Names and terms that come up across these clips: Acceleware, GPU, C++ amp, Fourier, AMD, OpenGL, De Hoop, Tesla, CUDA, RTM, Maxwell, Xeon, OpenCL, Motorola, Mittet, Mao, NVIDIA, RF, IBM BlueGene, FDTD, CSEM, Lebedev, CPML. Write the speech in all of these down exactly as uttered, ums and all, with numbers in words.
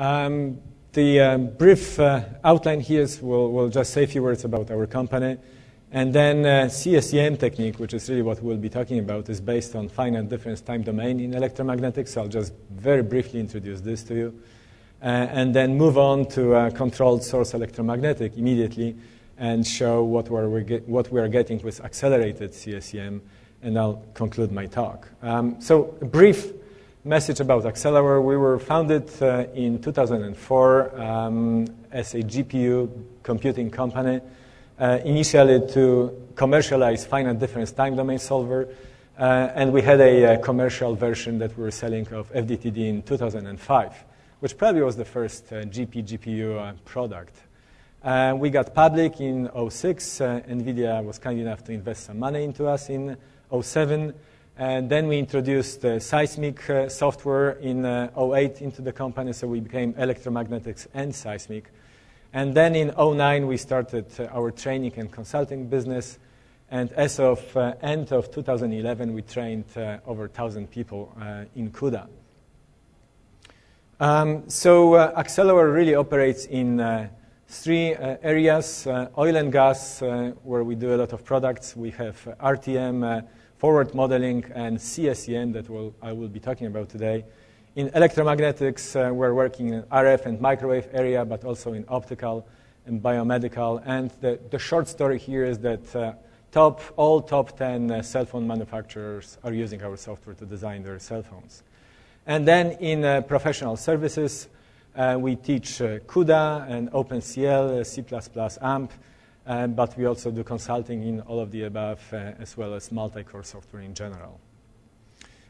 Um, the uh, brief uh, outline here is we'll, we'll just say a few words about our company. And then uh, C S E M technique, which is really what we'll be talking about, is based on finite difference time domain in electromagnetics. So I'll just very briefly introduce this to you. Uh, and then move on to uh, controlled source electromagnetic immediately and show what, we're, we get, what we are getting with accelerated C S E M. And I'll conclude my talk. Um, so a brief message about Acceleware. We were founded uh, in two thousand four um, as a G P U computing company. Uh, initially to commercialize finite difference time domain solver. Uh, and we had a, a commercial version that we were selling of F D T D in two thousand five, which probably was the first uh, G P G P U uh, product. Uh, we got public in oh six. Uh, NVIDIA was kind enough to invest some money into us in oh seven. And then we introduced uh, seismic uh, software in uh, oh eight into the company, so we became electromagnetics and seismic. And then in oh nine, we started uh, our training and consulting business. And as of uh, end of two thousand eleven, we trained uh, over one thousand people uh, in CUDA. Um, so uh, Acceleware really operates in uh, three uh, areas. Uh, oil and gas, uh, where we do a lot of products. We have uh, R T M, uh, forward modeling, and C S E M that we'll, I will be talking about today. In electromagnetics, uh, we're working in R F and microwave area, but also in optical and biomedical. And the, the short story here is that uh, top, all top ten uh, cell phone manufacturers are using our software to design their cell phones. And then in uh, professional services, uh, we teach uh, CUDA and OpenCL, uh, C plus plus amp, uh, but we also do consulting in all of the above, uh, as well as multi-core software in general.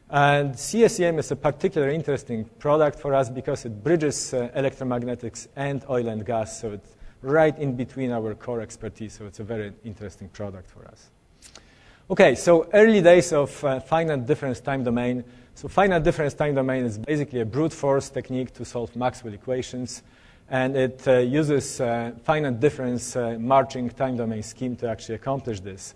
And C S E M is a particularly interesting product for us because it bridges uh, electromagnetics and oil and gas, so it's right in between our core expertise, so it's a very interesting product for us. Okay, so early days of uh, finite difference time domain. So finite difference time domain is basically a brute force technique to solve Maxwell equations, and it uh, uses uh, finite difference uh, marching time domain scheme to actually accomplish this.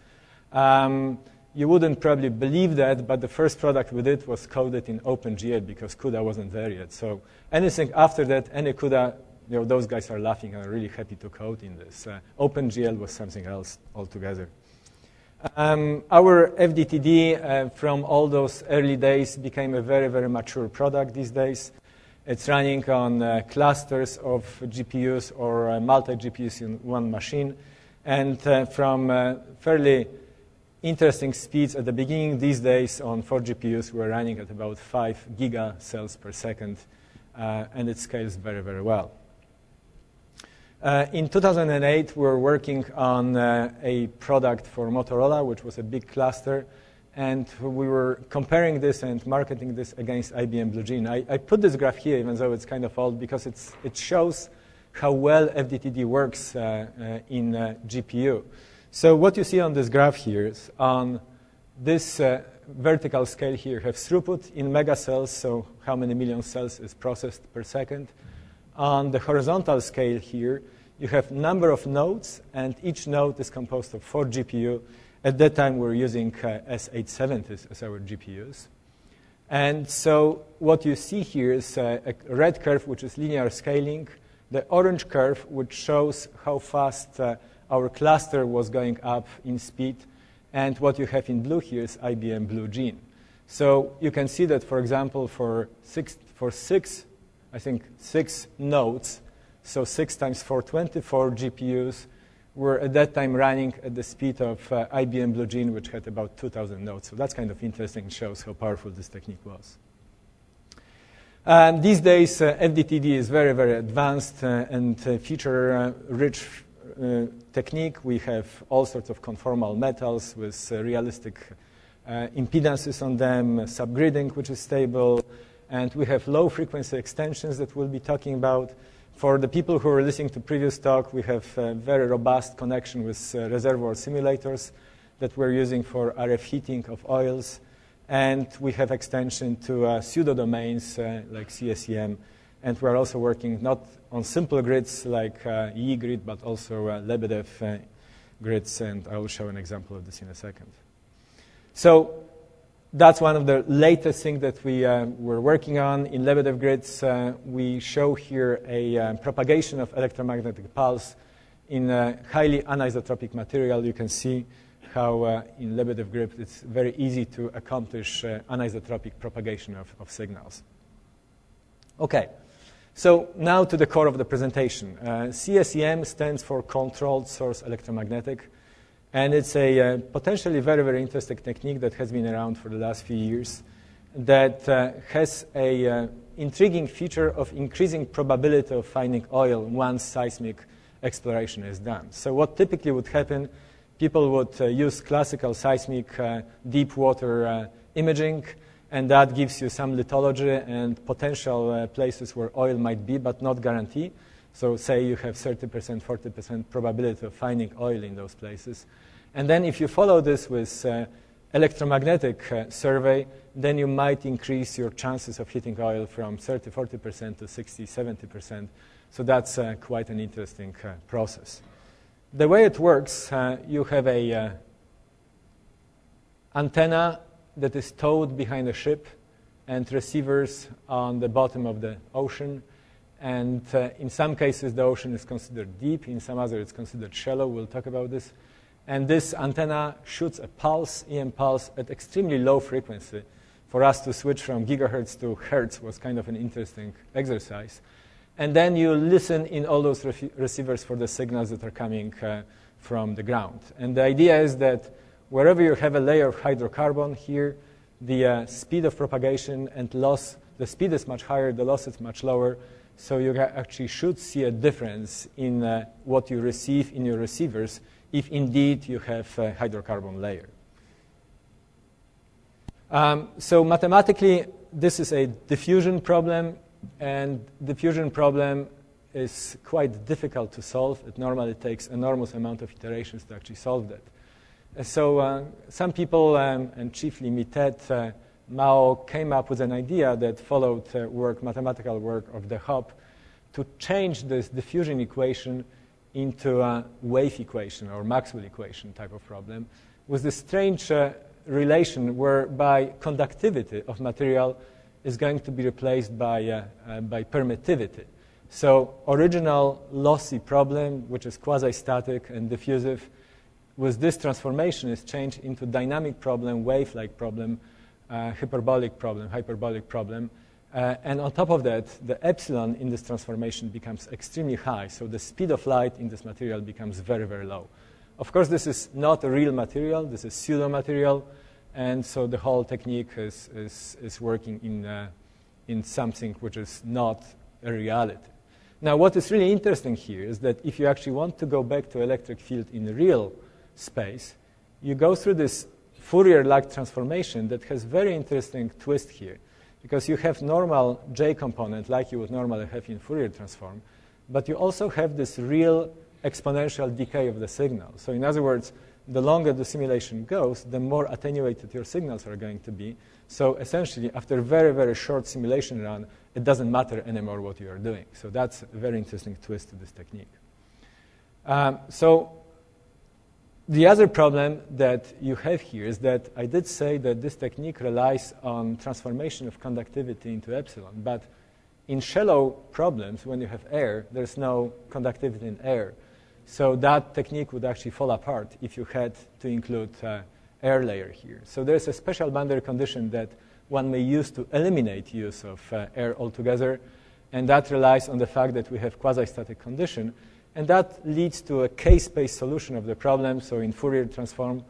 Um, You wouldn't probably believe that, but the first product we did was coded in OpenGL because CUDA wasn't there yet. So anything after that, any CUDA, you know, those guys are laughing and are really happy to code in this. Uh, OpenGL was something else altogether. Um, our F D T D uh, from all those early days became a very, very mature product these days. It's running on uh, clusters of G P Us or uh, multi-G P Us in one machine. And uh, from uh, fairly interesting speeds at the beginning. These days on four G P Us, we're running at about five giga cells per second, uh, and it scales very, very well. Uh, in two thousand eight, we were working on uh, a product for Motorola, which was a big cluster, and we were comparing this and marketing this against I B M BlueGene. I, I put this graph here, even though it's kind of old, because it's, it shows how well F D T D works uh, uh, in uh, G P U. So what you see on this graph here is on this uh, vertical scale here have throughput in megacells, so how many million cells is processed per second. On the horizontal scale here, you have number of nodes, and each node is composed of four G P U. At that time, we're using uh, S eight seventies as our G P Us. And so what you see here is uh, a red curve, which is linear scaling, the orange curve, which shows how fast uh, our cluster was going up in speed, and what you have in blue here is I B M BlueGene. So you can see that, for example, for six, for six, I think six nodes, so six times four, twenty-four G P Us were at that time running at the speed of uh, I B M BlueGene, which had about two thousand nodes. So that's kind of interesting, shows how powerful this technique was. Um, these days, uh, F D T D is very, very advanced uh, and uh, feature-rich. Uh, Uh, technique. We have all sorts of conformal metals with uh, realistic uh, impedances on them, uh, subgridding, which is stable, and we have low frequency extensions that we'll be talking about. For the people who are listening to previous talk, we have a very robust connection with uh, reservoir simulators that we're using for R F heating of oils, and we have extension to uh, pseudo domains uh, like C S E M. And we're also working not on simple grids like uh, E grid, but also uh, Lebedev uh, grids. And I will show an example of this in a second. So that's one of the latest things that we uh, were working on. In Lebedev grids, uh, we show here a uh, propagation of electromagnetic pulse in a highly anisotropic material. You can see how uh, in Lebedev grids it's very easy to accomplish uh, anisotropic propagation of, of signals. Okay, so now to the core of the presentation. Uh, C S E M stands for Controlled Source Electromagnetic, and it's a uh, potentially very, very interesting technique that has been around for the last few years that uh, has a uh, intriguing feature of increasing probability of finding oil once seismic exploration is done. So what typically would happen, people would uh, use classical seismic uh, deep water uh, imaging, and that gives you some lithology and potential uh, places where oil might be, but not guarantee. So say you have thirty percent, forty percent probability of finding oil in those places. And then if you follow this with uh, electromagnetic uh, survey, then you might increase your chances of hitting oil from thirty, forty percent to sixty, seventy percent. So that's uh, quite an interesting uh, process. The way it works, uh, you have a uh, antenna that is towed behind a ship and receivers on the bottom of the ocean. And uh, in some cases, the ocean is considered deep. In some others, it's considered shallow. We'll talk about this. And this antenna shoots a pulse, E M pulse, at extremely low frequency. For us to switch from gigahertz to hertz was kind of an interesting exercise. And then you listen in all those receivers for the signals that are coming uh, from the ground. And the idea is that wherever you have a layer of hydrocarbon here, the uh, speed of propagation and loss, the speed is much higher, the loss is much lower. So you actually should see a difference in uh, what you receive in your receivers if indeed you have a hydrocarbon layer. Um, so mathematically, this is a diffusion problem. And the diffusion problem is quite difficult to solve. It normally takes enormous amount of iterations to actually solve that. Uh, so uh, some people, um, and chiefly Mittet, uh, Mao, came up with an idea that followed uh, work, mathematical work of De Hoop, to change this diffusion equation into a wave equation or Maxwell equation type of problem with this strange uh, relation whereby conductivity of material is going to be replaced by, uh, uh, by permittivity. So original lossy problem, which is quasi-static and diffusive, with this transformation is changed into dynamic problem, wave-like problem, uh, hyperbolic problem, hyperbolic problem. Uh, and on top of that, the epsilon in this transformation becomes extremely high. So the speed of light in this material becomes very, very low. Of course, this is not a real material. This is pseudo-material. And so the whole technique is, is, is working in, uh, in something which is not a reality. Now, what is really interesting here is that if you actually want to go back to electric field in the real space, you go through this Fourier-like transformation that has very interesting twist here, because you have normal J component like you would normally have in Fourier transform, but you also have this real exponential decay of the signal. So in other words, the longer the simulation goes, the more attenuated your signals are going to be. So essentially, after a very, very short simulation run, it doesn't matter anymore what you are doing. So that's a very interesting twist to this technique. Um, so the other problem that you have here is that I did say that this technique relies on transformation of conductivity into epsilon. But in shallow problems, when you have air, there's no conductivity in air. So that technique would actually fall apart if you had to include uh, air layer here. So there's a special boundary condition that one may use to eliminate use of uh, air altogether. And that relies on the fact that we have quasi-static condition. And that leads to a case-based solution of the problem. So in Fourier transform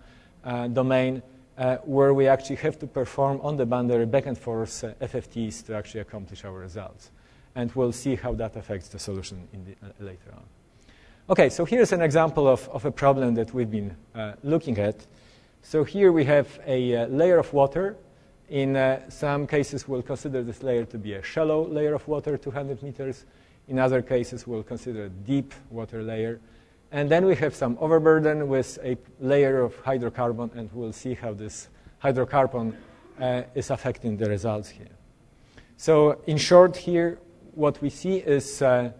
uh, domain, uh, where we actually have to perform on the boundary back and forth uh, F F Ts to actually accomplish our results. And we'll see how that affects the solution in the, uh, later on. Okay, so here's an example of, of a problem that we've been uh, looking at. So here we have a uh, layer of water. In uh, some cases, we'll consider this layer to be a shallow layer of water, two hundred meters. In other cases, we'll consider a deep water layer. And then we have some overburden with a layer of hydrocarbon, and we'll see how this hydrocarbon uh, is affecting the results here. So in short here, what we see is uh,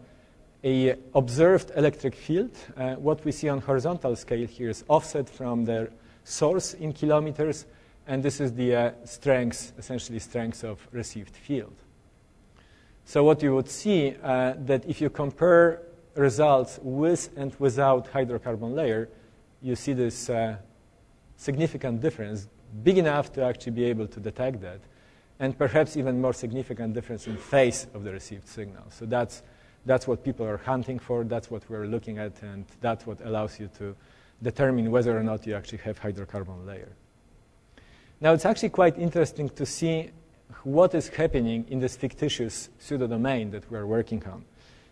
an observed electric field. Uh, what we see on horizontal scale here is offset from the source in kilometers, And this is the uh, strengths, essentially strengths of received field. So what you would see uh, that if you compare results with and without hydrocarbon layer, you see this uh, significant difference, big enough to actually be able to detect that, and perhaps even more significant difference in phase of the received signal. So that's, that's what people are hunting for, that's what we're looking at, and that's what allows you to determine whether or not you actually have hydrocarbon layer. Now, it's actually quite interesting to see what is happening in this fictitious pseudodomain that we're working on.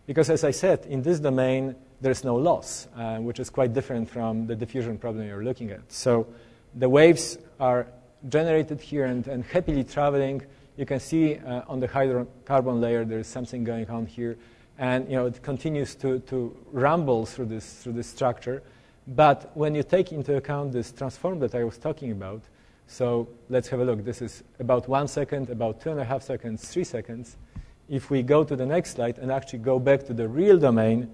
Because as I said, in this domain, there's no loss, uh, which is quite different from the diffusion problem you're looking at. So the waves are generated here and, and happily traveling. You can see uh, on the hydrocarbon layer there is something going on here. And you know, it continues to, to rumble through this, through this structure. But when you take into account this transform that I was talking about, so let's have a look. This is about one second, about two and a half seconds, three seconds. If we go to the next slide and actually go back to the real domain,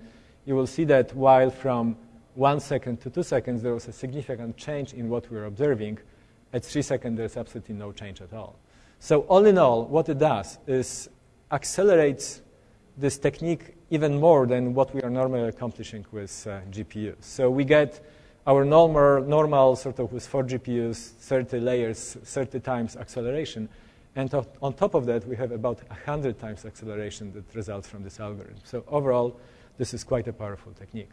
you will see that while from one second to two seconds, there was a significant change in what we were observing. At three seconds, there's absolutely no change at all. So all in all, what it does is accelerates this technique even more than what we are normally accomplishing with uh, G P Us. So we get our normal, normal sort of with four G P Us, thirty layers, thirty times acceleration. And on top of that, we have about one hundred times acceleration that results from this algorithm. So overall, this is quite a powerful technique.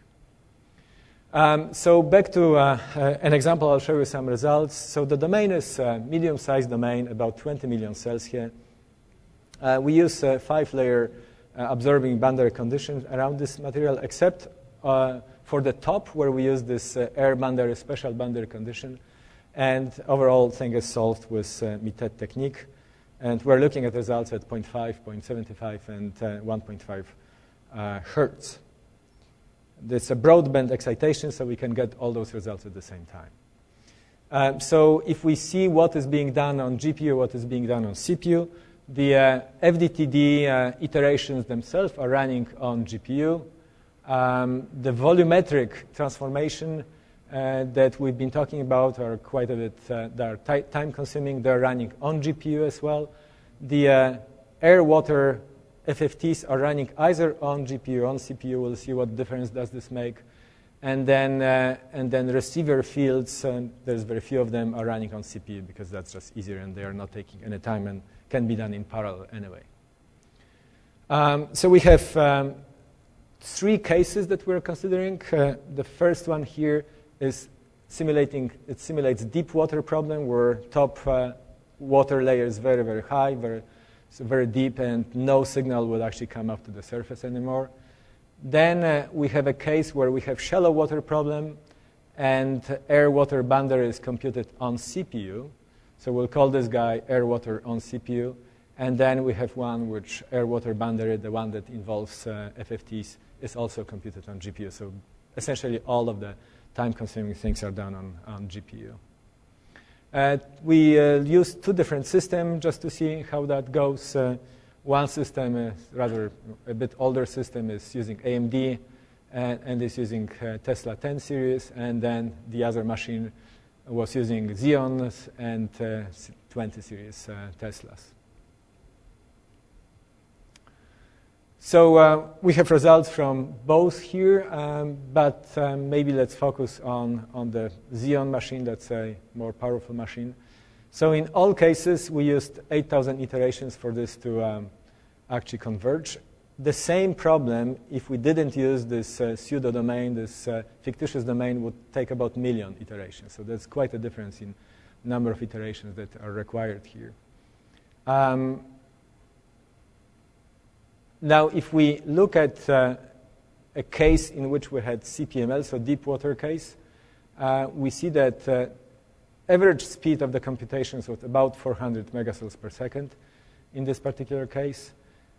Um, so back to uh, uh, an example. I'll show you some results. So the domain is a medium-sized domain, about twenty million cells here. Uh, we use a five-layer uh, observing boundary conditions around this material, except uh, for the top, where we use this uh, air boundary, special boundary condition. And overall, thing is solved with uh, Mittet technique. And we're looking at results at zero point five, zero point seven five, and uh, one point five uh, hertz. There's a broadband excitation, so we can get all those results at the same time. Uh, so if we see what is being done on G P U, what is being done on C P U, the uh, F D T D uh, iterations themselves are running on G P U. Um, the volumetric transformation Uh, that we've been talking about are quite a bit uh, they are time-consuming. They're running on G P U as well. The uh, air-water F F Ts are running either on G P U, on C P U. We'll see what difference does this make. And then, uh, and then receiver fields, and there's very few of them, are running on C P U because that's just easier and they are not taking any time and can be done in parallel anyway. Um, so we have um, three cases that we're considering. Uh, the first one here is simulating, it simulates deep water problem where top uh, water layer is very, very high, very, so very deep, and no signal will actually come up to the surface anymore. Then uh, we have a case where we have shallow water problem and air-water boundary is computed on C P U. So we'll call this guy air-water on C P U. And then we have one which air-water boundary, the one that involves uh, F F Ts, is also computed on G P U. So essentially all of the time-consuming things are done on, on G P U. Uh, we uh, use two different systems just to see how that goes. Uh, one system, uh, rather a bit older system, is using A M D and, and is using uh, Tesla ten series. And then the other machine was using Xeon and uh, twenty series uh, Teslas. So uh, we have results from both here, um, but um, maybe let's focus on, on the Xeon machine. That's a more powerful machine. So in all cases, we used eight thousand iterations for this to um, actually converge. The same problem, if we didn't use this uh, pseudo domain, this uh, fictitious domain, would take about a million iterations. So that's quite a difference in number of iterations that are required here. Um, Now, if we look at uh, a case in which we had C P M L, so deep water case, uh, we see that uh, average speed of the computations was about four hundred megacells per second in this particular case.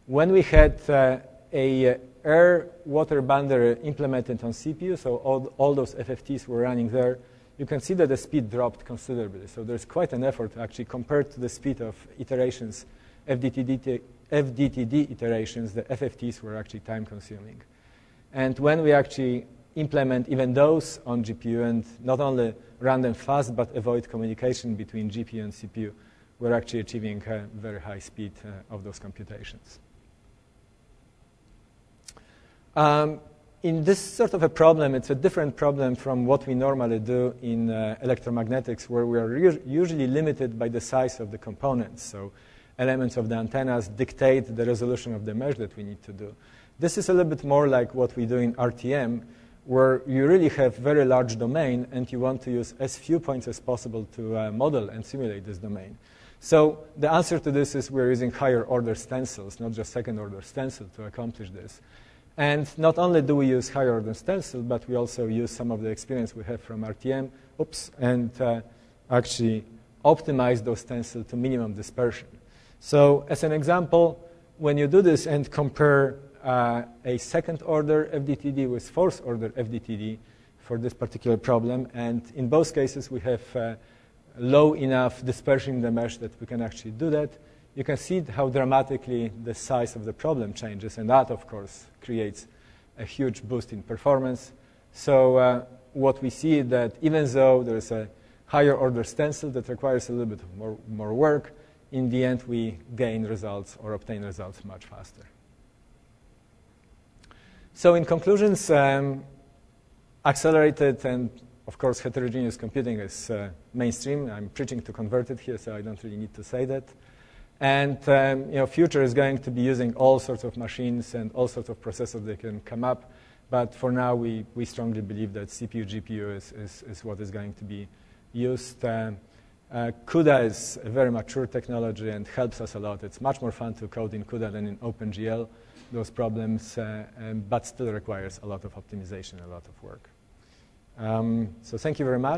When we had uh, a air-water boundary implemented on C P U, so all, all those F F Ts were running there, you can see that the speed dropped considerably. So there's quite an effort actually compared to the speed of iterations F D T D F D T D iterations, the F F Ts were actually time-consuming. And when we actually implement even those on G P U and not only run them fast, but avoid communication between G P U and C P U. We're actually achieving a very high speed uh, of those computations. Um, in this sort of a problem, it's a different problem from what we normally do in uh, electromagnetics, where we are usually limited by the size of the components. So elements of the antennas dictate the resolution of the mesh that we need to do. This is a little bit more like what we do in R T M, where you really have very large domain and you want to use as few points as possible to uh, model and simulate this domain. So the answer to this is we're using higher order stencils, not just second order stencil, to accomplish this. And not only do we use higher order stencil, but we also use some of the experience we have from R T M, oops, and uh, actually optimize those stencils to minimum dispersion. So as an example, when you do this and compare uh, a second order F D T D with fourth order F D T D for this particular problem, and in both cases we have uh, low enough dispersion in the mesh that we can actually do that, you can see how dramatically the size of the problem changes, and that, of course, creates a huge boost in performance. So uh, what we see is that even though there is a higher order stencil that requires a little bit more, more work, in the end we gain results or obtain results much faster. So in conclusions, um, accelerated and, of course, heterogeneous computing is uh, mainstream. I'm preaching to converted here, so I don't really need to say that. And um, you know, future is going to be using all sorts of machines and all sorts of processors that can come up. But for now, we, we strongly believe that C P U, G P U is, is, is what is going to be used. Um, uh, CUDA is a very mature technology and helps us a lot. It's much more fun to code in CUDA than in OpenGL, those problems, uh, um, but still requires a lot of optimization, a lot of work. Um, so thank you very much.